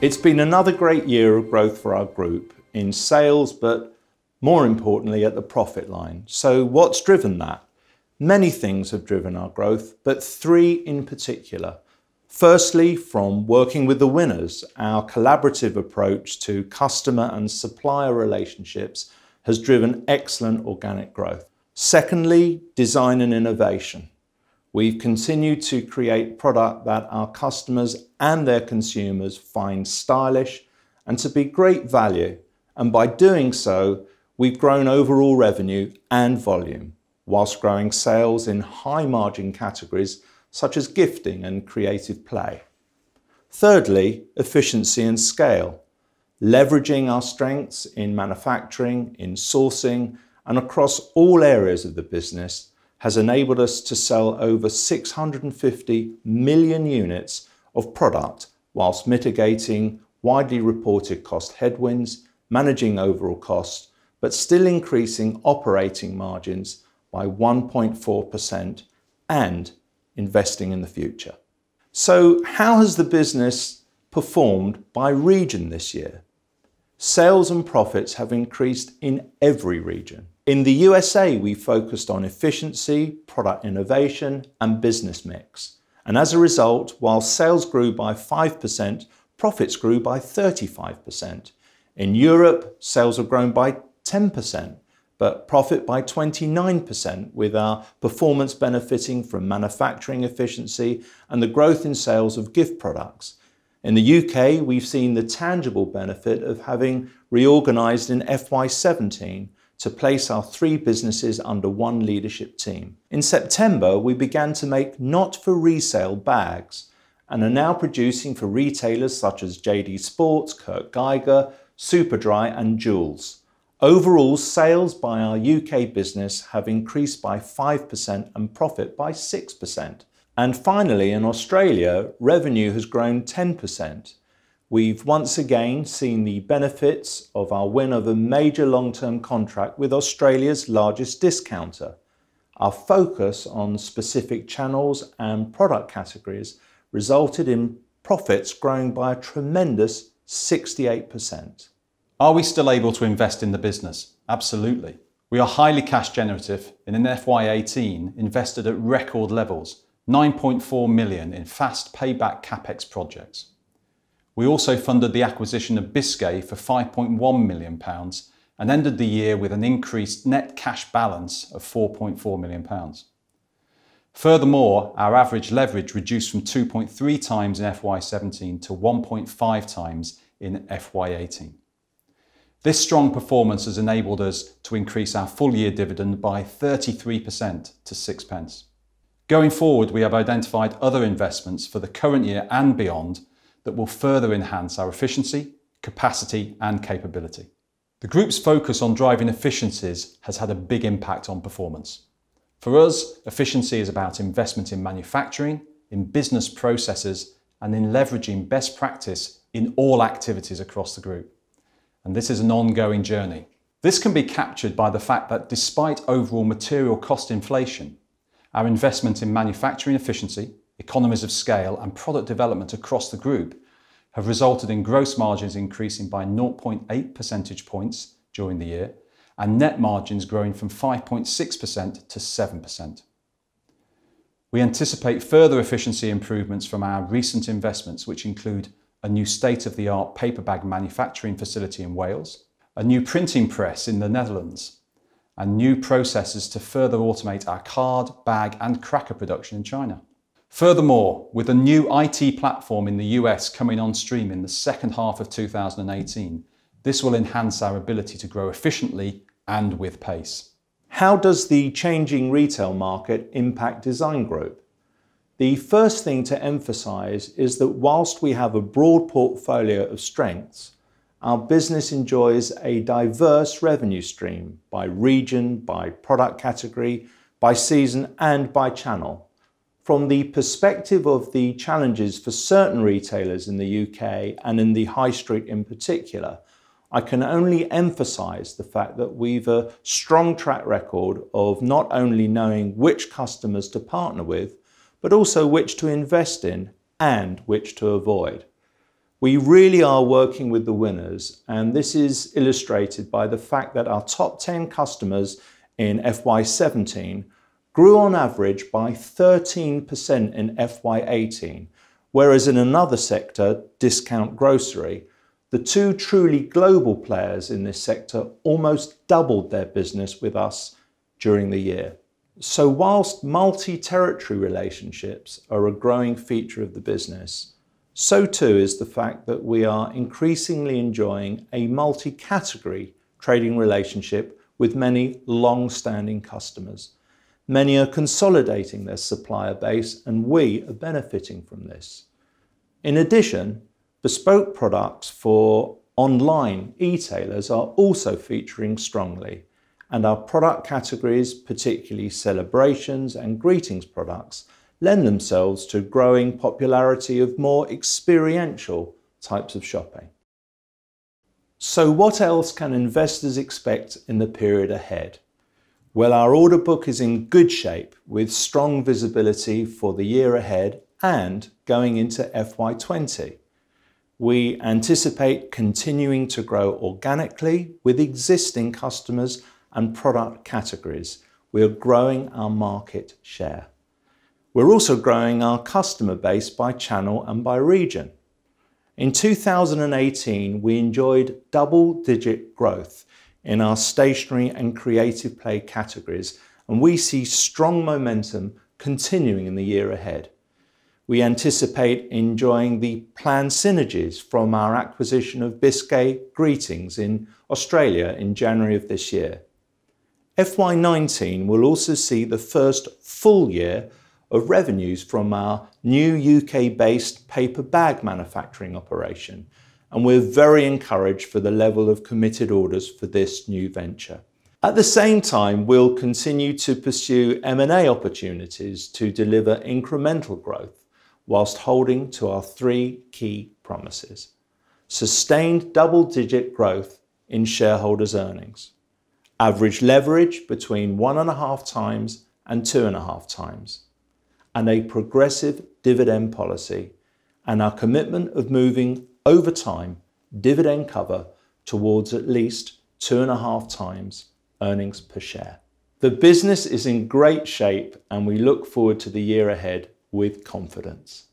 It's been another great year of growth for our group in sales, but more importantly at the profit line. So what's driven that? Many things have driven our growth, but three in particular. Firstly, from working with the winners, our collaborative approach to customer and supplier relationships has driven excellent organic growth. Secondly, design and innovation. We've continued to create product that our customers and their consumers find stylish and to be great value. And by doing so, we've grown overall revenue and volume, whilst growing sales in high margin categories such as gifting and creative play. Thirdly, efficiency and scale, leveraging our strengths in manufacturing, in sourcing, and across all areas of the business has enabled us to sell over 650 million units of product whilst mitigating widely reported cost headwinds, managing overall costs, but still increasing operating margins by 1.4% and investing in the future. So how has the business performed by region this year? Sales and profits have increased in every region. In the USA, we focused on efficiency, product innovation, and business mix. And as a result, while sales grew by 5%, profits grew by 35%. In Europe, sales have grown by 10%, but profit by 29%, with our performance benefiting from manufacturing efficiency and the growth in sales of gift products. In the UK, we've seen the tangible benefit of having reorganised in FY17 to place our three businesses under one leadership team. In September, we began to make not-for-resale bags and are now producing for retailers such as JD Sports, Kurt Geiger, Superdry and Joules. Overall, sales by our UK business have increased by 5% and profit by 6%. And finally, in Australia, revenue has grown 10%. We've once again seen the benefits of our win of a major long-term contract with Australia's largest discounter. Our focus on specific channels and product categories resulted in profits growing by a tremendous 68%. Are we still able to invest in the business? Absolutely. We are highly cash generative and in FY18 invested at record levels, 9.4 million in fast payback CapEx projects. We also funded the acquisition of Biscay for £5.1 million and ended the year with an increased net cash balance of £4.4 million. Furthermore, our average leverage reduced from 2.3 times in FY17 to 1.5 times in FY18. This strong performance has enabled us to increase our full year dividend by 33% to 6p. Going forward, we have identified other investments for the current year and beyond that will further enhance our efficiency, capacity and capability. The group's focus on driving efficiencies has had a big impact on performance. For us, efficiency is about investment in manufacturing, in business processes and in leveraging best practice in all activities across the group. And this is an ongoing journey. This can be captured by the fact that despite overall material cost inflation, our investment in manufacturing efficiency, economies of scale and product development across the group have resulted in gross margins increasing by 0.8 percentage points during the year and net margins growing from 5.6% to 7%. We anticipate further efficiency improvements from our recent investments, which include a new state-of-the-art paper bag manufacturing facility in Wales, a new printing press in the Netherlands, and new processes to further automate our card, bag and cracker production in China. Furthermore, with a new IT platform in the US coming on stream in the second half of 2018, this will enhance our ability to grow efficiently and with pace. How does the changing retail market impact Design Group? The first thing to emphasise is that whilst we have a broad portfolio of strengths, our business enjoys a diverse revenue stream by region, by product category, by season and by channel. From the perspective of the challenges for certain retailers in the UK and in the high street in particular, I can only emphasise the fact that we've a strong track record of not only knowing which customers to partner with, but also which to invest in and which to avoid. We really are working with the winners, and this is illustrated by the fact that our top 10 customers in FY17 grew on average by 13% in FY18, whereas in another sector, discount grocery, the two truly global players in this sector almost doubled their business with us during the year. So whilst multi-territory relationships are a growing feature of the business, so too is the fact that we are increasingly enjoying a multi-category trading relationship with many long-standing customers. Many are consolidating their supplier base, and we are benefiting from this. In addition, bespoke products for online e-tailers are also featuring strongly, and our product categories, particularly celebrations and greetings products, lend themselves to growing popularity of more experiential types of shopping. So what else can investors expect in the period ahead? Well, our order book is in good shape with strong visibility for the year ahead and going into FY20. We anticipate continuing to grow organically with existing customers and product categories. We are growing our market share. We're also growing our customer base by channel and by region. In 2018, we enjoyed double-digit growth in our stationery and creative play categories, and we see strong momentum continuing in the year ahead. We anticipate enjoying the planned synergies from our acquisition of Biscay Greetings in Australia in January of this year. FY19 will also see the first full year of revenues from our new UK-based paper bag manufacturing operation, and we're very encouraged for the level of committed orders for this new venture. At the same time, we'll continue to pursue M&A opportunities to deliver incremental growth whilst holding to our three key promises: sustained double-digit growth in shareholders' earnings, average leverage between 1.5 times and 2.5 times, and a progressive dividend policy, and our commitment of moving over time dividend cover towards at least 2.5 times earnings per share. The business is in great shape, and we look forward to the year ahead with confidence.